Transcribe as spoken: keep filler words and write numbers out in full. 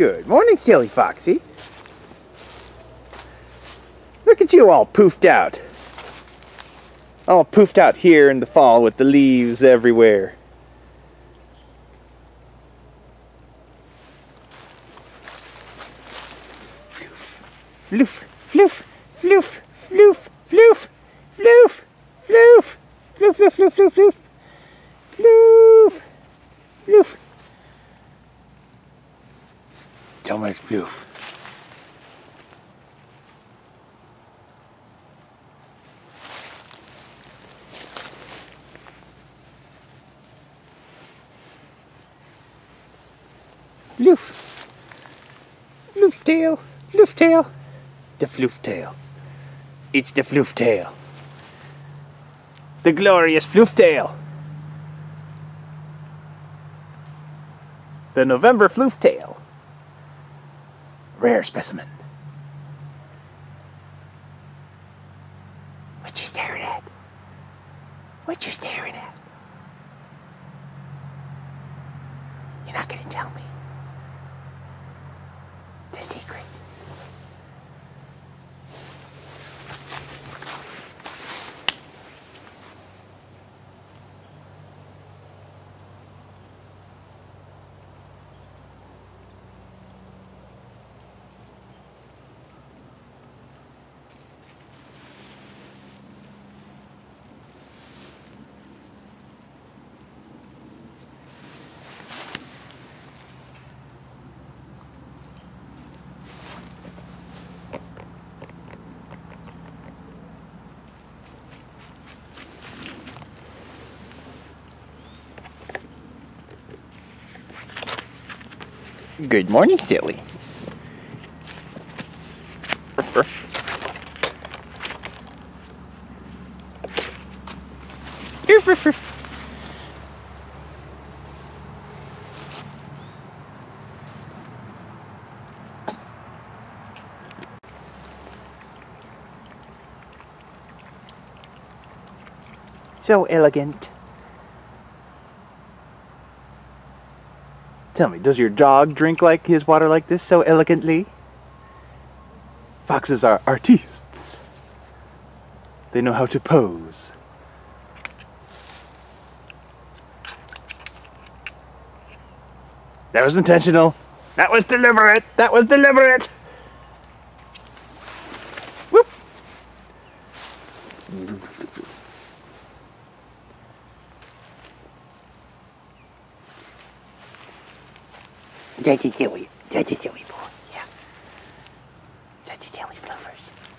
Good morning, Silly Foxy. Look at you all poofed out. All poofed out here in the fall with the leaves everywhere. Floof, floof, floof, floof, floof, floof, floof, floof, floof, floof, floof, floof, floof, floof. So much floof. Floof. Floof tail, floof tail. The floof tail. It's the floof tail. The glorious floof tail. The November floof tail. Rare specimen. What you staring at? What you staring at? You're not gonna tell me the secret. Good morning, Silly. So elegant. Tell me, does your dog drink like his water like this so elegantly? Foxes are artists. They know how to pose. That was intentional. That was deliberate. That was deliberate. Whoop. That's a silly, that's a silly ball, yeah. That's a silly fluffers.